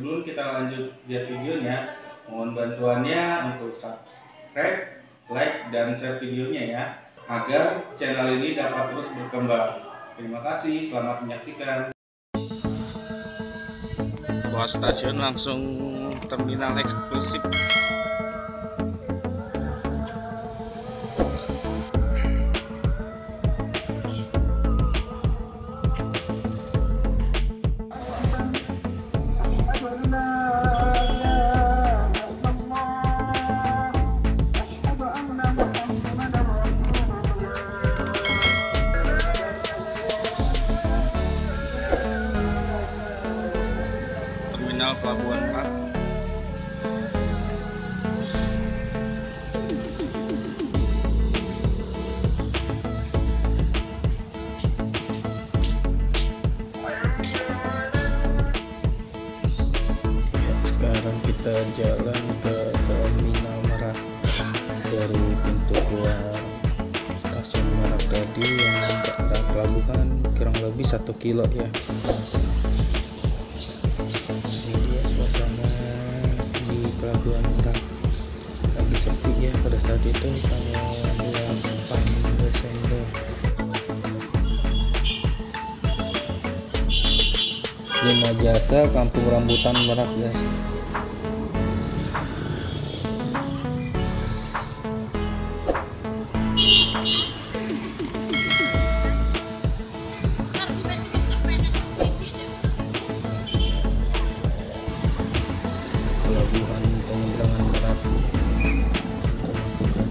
sebelum kita lanjut lihat videonya, mohon bantuannya untuk subscribe, like, dan share videonya ya, agar channel ini dapat terus berkembang. Terima kasih, selamat menyaksikan. Bawah stasiun langsung terminal eksklusif. Pelabuhan Merak. Sekarang kita jalan ke terminal Merak dari pintu keluar stasiun Merak tadi yang ke arah pelabuhan kurang lebih 1 kilo ya. Pelabuhan Merak lagi sepi ya pada saat itu tanggal 8 Desember. Primajasa Kampung Rambutan Merak guys. Pelabuhan penyeberangan Merak termasukkan.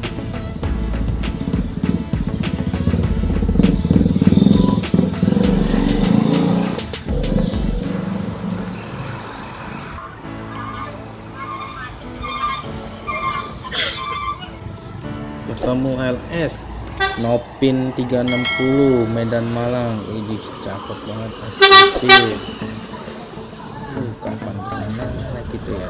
Ketemu LS Nopin 360 Medan Malang. Ini cakep banget, eksklusif. Kapan kesana nah gitu ya.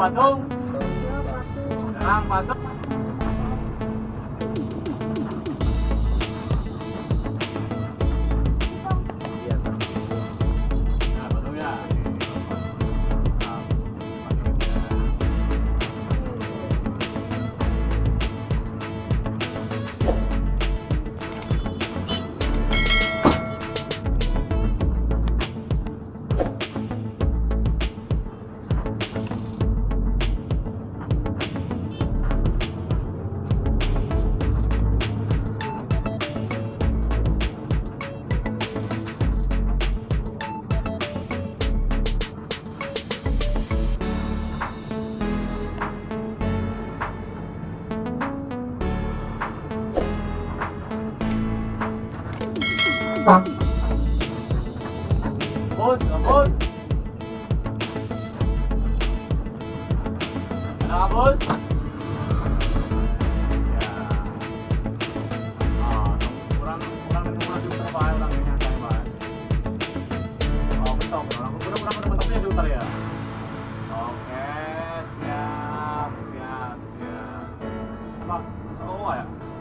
Patung, terang patung.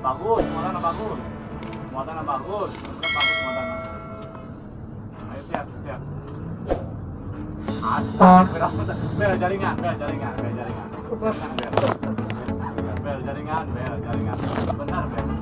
Bagus, muatannya bagus, muatannya bagus, Ayo siap. Asap, bel jaringan. Bel jaringan. Benar, bel. Bel.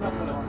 23. Uh-huh.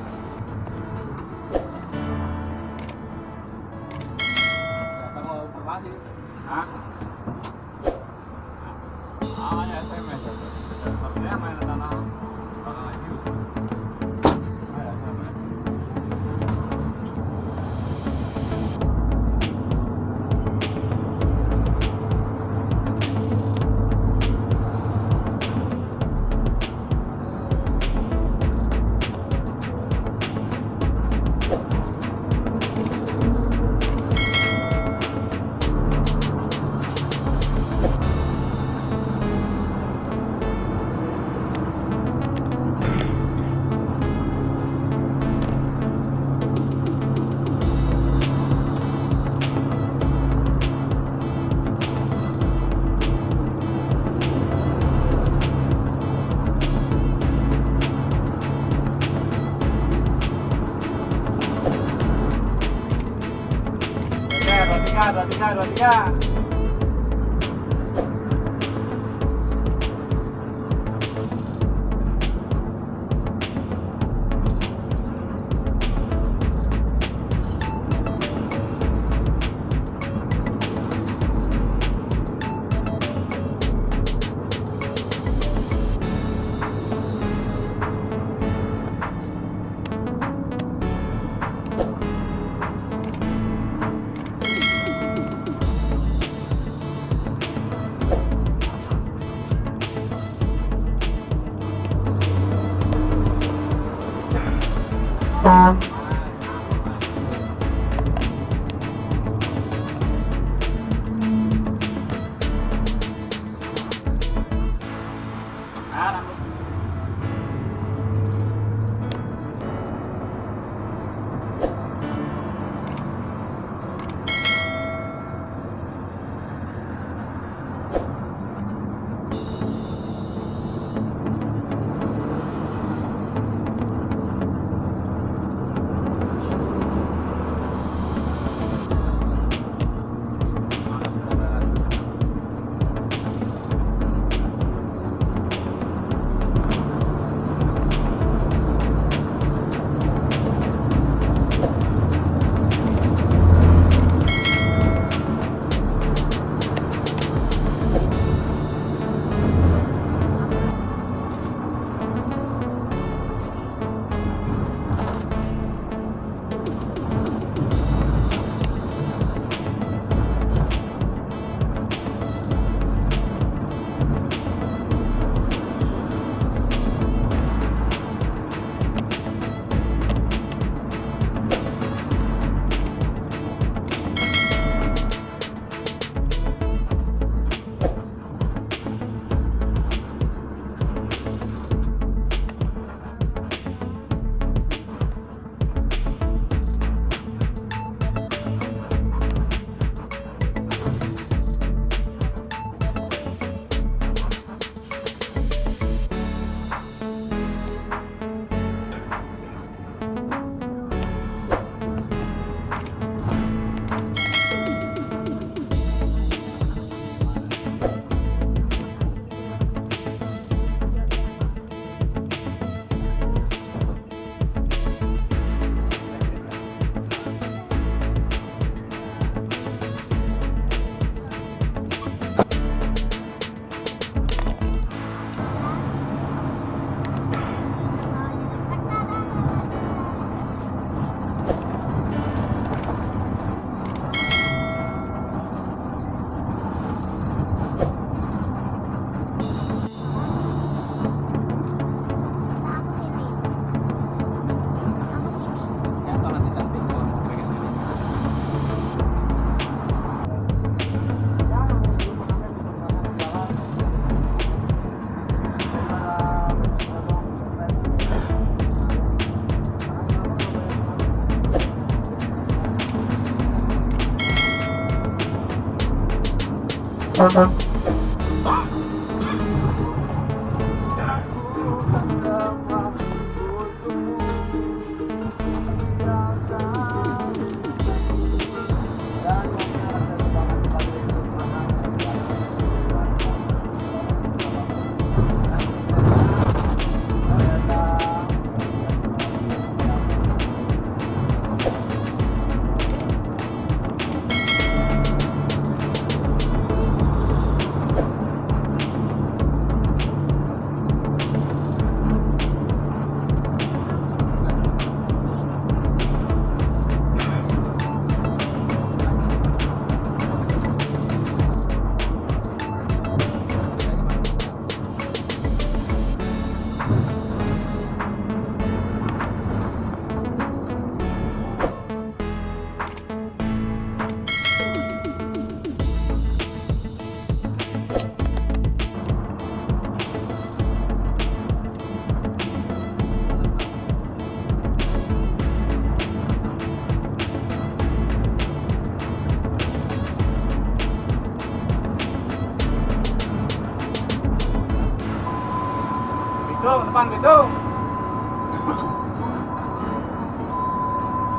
Taman Bidung.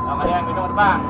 Taman yang Bidung terbang.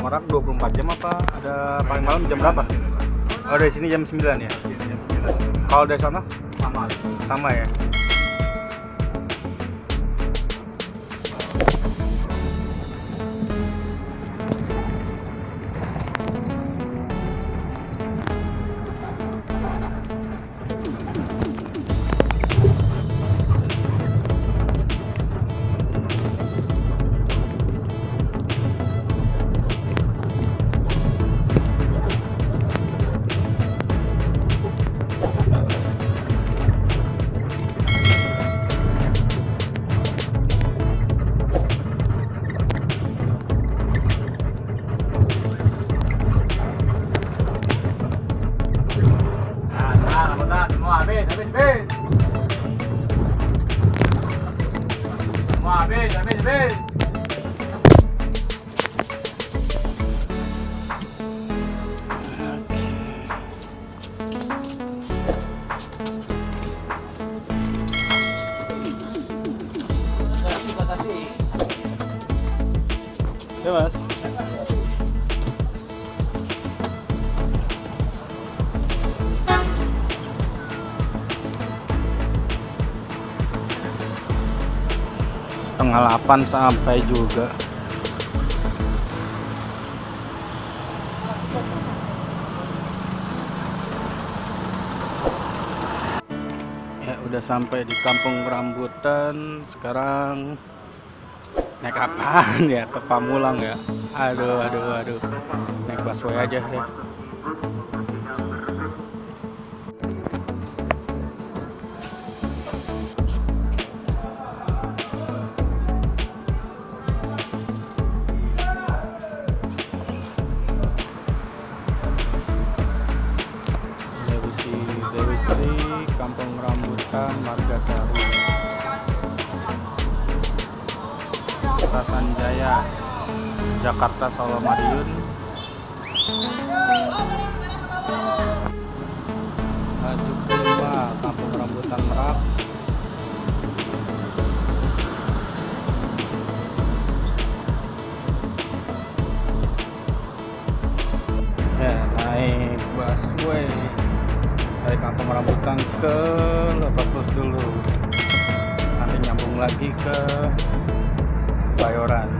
Merak 24 jam apa? Ada paling malam jam berapa? Oh, dari sini jam 9 ya? Kalau dari sana? Sama. Sama ya? Ya mas, setengah 8 sampai juga. Ya udah sampai di Kampung Rambutan. Sekarang naik apaan ya, ke Pamulang ya. Aduh, naik busway aja sih. Dari Kampung Rambutan Margasari Sanjaya, Jakarta, Solo, Madiun. Lajur kelima, Kampung Rambutan Merak. Ya, naik busway dari Kampung Rambutan ke Lebak dulu. Nanti nyambung lagi ke Bayoran.